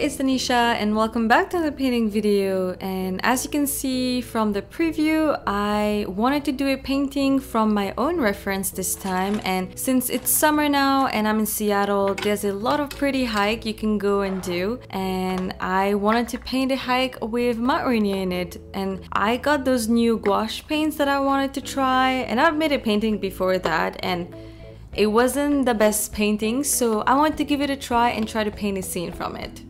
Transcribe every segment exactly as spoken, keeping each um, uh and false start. it's Tanisha and welcome back to another painting video. And as you can see from the preview, I wanted to do a painting from my own reference this time, and since it's summer now and I'm in Seattle, there's a lot of pretty hike you can go and do, and I wanted to paint a hike with Mount Rainier in it. And I got those new gouache paints that I wanted to try, and I've made a painting before that and it wasn't the best painting, so I wanted to give it a try and try to paint a scene from it.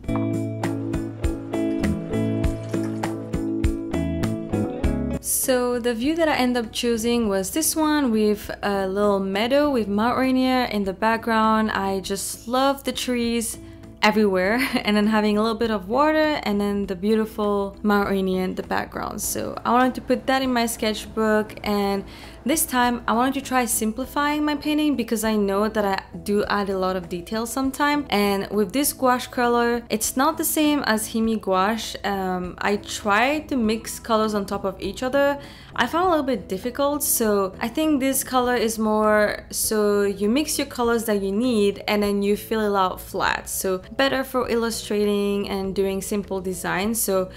So the view that I ended up choosing was this one with a little meadow with Mount Rainier in the background. I just love the trees everywhere and then having a little bit of water and then the beautiful Mount Rainier in the background. So I wanted to put that in my sketchbook, and this time I wanted to try simplifying my painting because I know that I do add a lot of detail sometimes, and with this gouache color it's not the same as Himi gouache. um, I tried to mix colors on top of each other. I found a little bit difficult, so I think this color is more so you mix your colors that you need and then you fill it out flat, so better for illustrating and doing simple design. So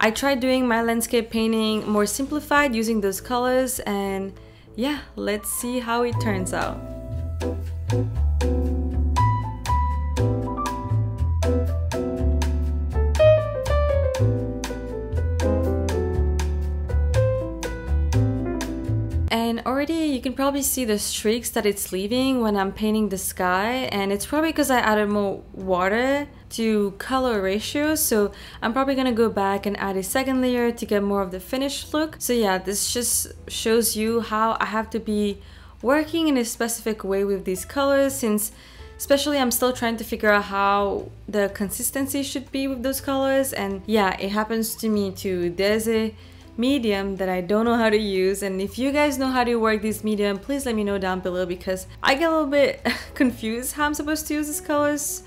I tried doing my landscape painting more simplified using those colors, and yeah, let's see how it turns out. And already you can probably see the streaks that it's leaving when I'm painting the sky, and it's probably because I added more water to color ratio, so I'm probably gonna go back and add a second layer to get more of the finished look. So yeah, this just shows you how I have to be working in a specific way with these colors, since especially I'm still trying to figure out how the consistency should be with those colors. And yeah, it happens to me too. There's a medium that I don't know how to use, and if you guys know how to work this medium, please let me know down below because I get a little bit confused how I'm supposed to use these colors.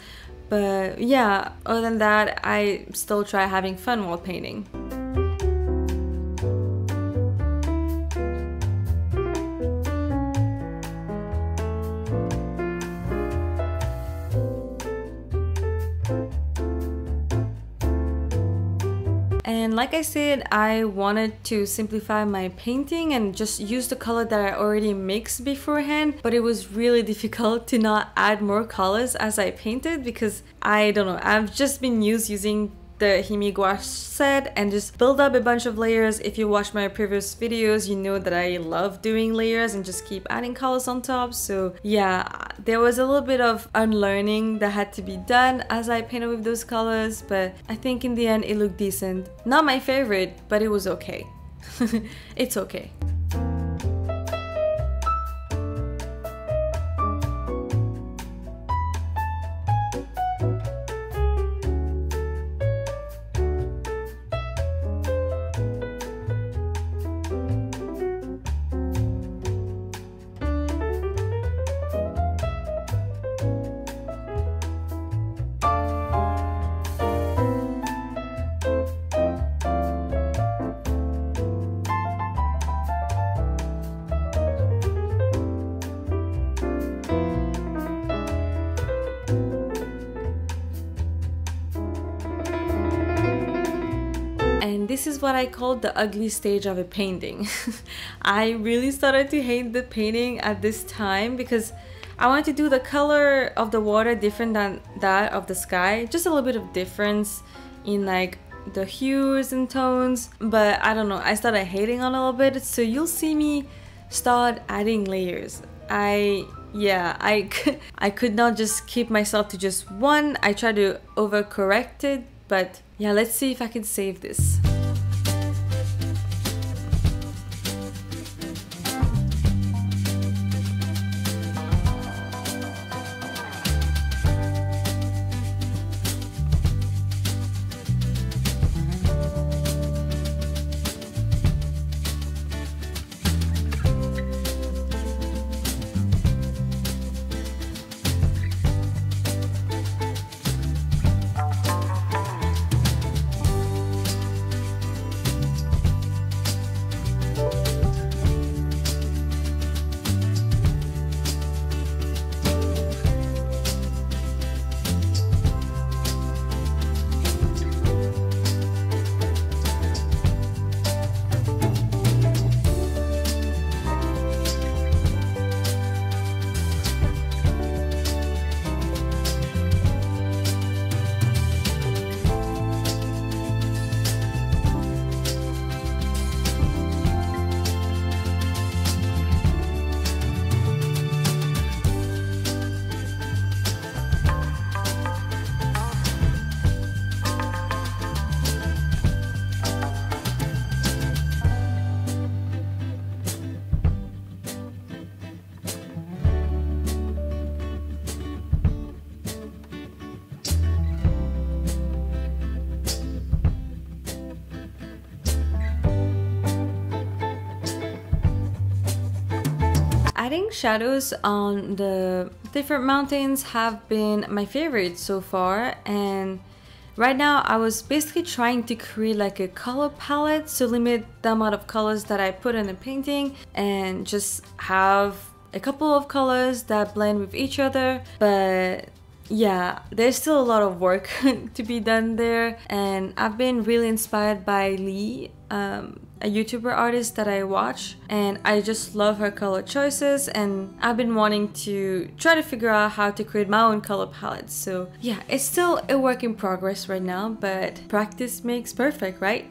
But yeah, other than that, I still try having fun while painting. And like I said, I wanted to simplify my painting and just use the color that I already mixed beforehand, but it was really difficult to not add more colors as I painted because I don't know, I've just been used using the Himi gouache set and just build up a bunch of layers. If you watch my previous videos, you know that I love doing layers and just keep adding colors on top. So yeah, there was a little bit of unlearning that had to be done as I painted with those colors, but I think in the end it looked decent. Not my favorite, but it was okay. It's okay. And this is what I call the ugly stage of a painting. I really started to hate the painting at this time because I wanted to do the color of the water different than that of the sky. Just a little bit of difference in like the hues and tones, but I don't know, I started hating on it a little bit, so you'll see me start adding layers. I yeah, I, I could not just keep myself to just one. I tried to overcorrect it, but yeah, let's see if I can save this. morning, shadows on the different mountains have been my favorite so far, and right now I was basically trying to create like a color palette, so limit the amount of colors that I put in a painting and just have a couple of colors that blend with each other. But yeah, there's still a lot of work to be done there, and I've been really inspired by Lee, um, a YouTuber artist that I watch, and I just love her color choices, and I've been wanting to try to figure out how to create my own color palettes. So yeah, it's still a work in progress right now, but practice makes perfect, right?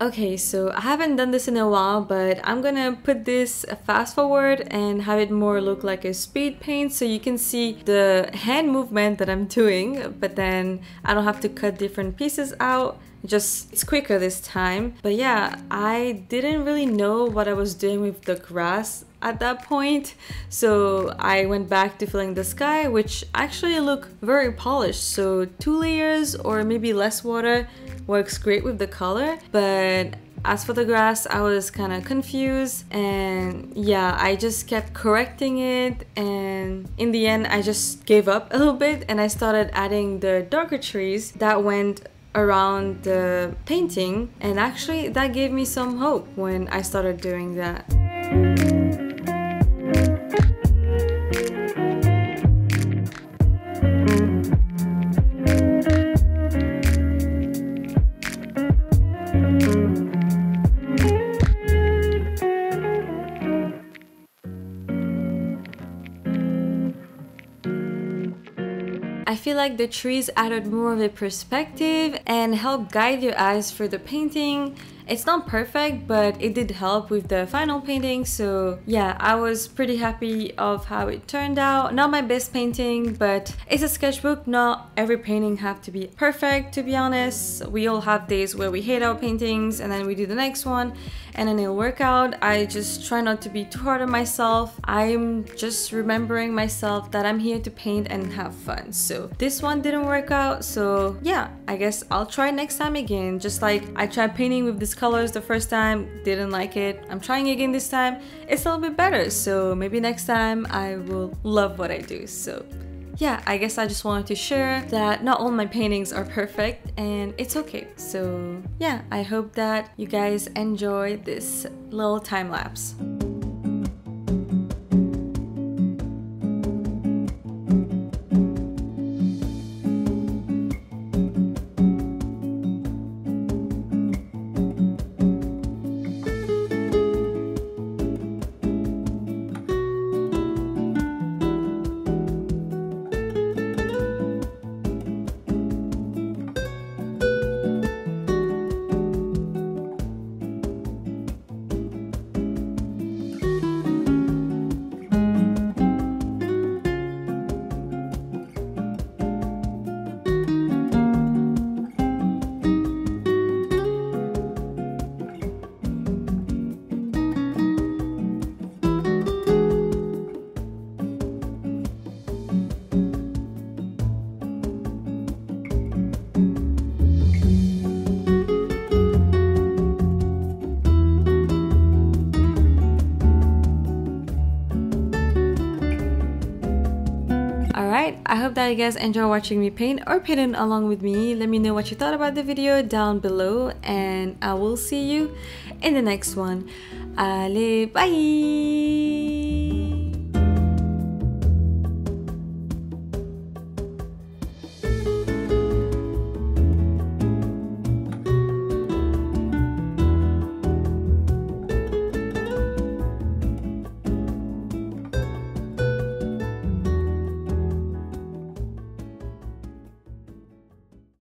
Okay, so I haven't done this in a while, but I'm gonna put this fast forward and have it more look like a speed paint, so you can see the hand movement that I'm doing, but then I don't have to cut different pieces out. Just it's quicker this time. But yeah, I didn't really know what I was doing with the grass at that point, so I went back to filling the sky, which actually look very polished. So two layers or maybe less water works great with the color, but as for the grass, I was kind of confused, and yeah, I just kept correcting it, and in the end I just gave up a little bit and I started adding the darker trees that went around the painting, and actually that gave me some hope when I started doing that. I feel like the trees added more of a perspective and helped guide your eyes for the painting. It's not perfect, but it did help with the final painting, so yeah, I was pretty happy of how it turned out. Not my best painting, but it's a sketchbook. Not every painting have to be perfect, to be honest. We all have days where we hate our paintings, and then we do the next one, and then it'll work out. I just try not to be too hard on myself. I'm just remembering myself that I'm here to paint and have fun. So this one didn't work out, so yeah, I guess I'll try next time again. Just like I tried painting with this colors the first time, didn't like it, I'm trying again this time, it's a little bit better, so maybe next time I will love what I do. So yeah, I guess I just wanted to share that not all my paintings are perfect, and it's okay. So yeah, I hope that you guys enjoy this little time lapse. Alright, I hope that you guys enjoy watching me paint or painting along with me. Let me know what you thought about the video down below, and I will see you in the next one. Allez, bye!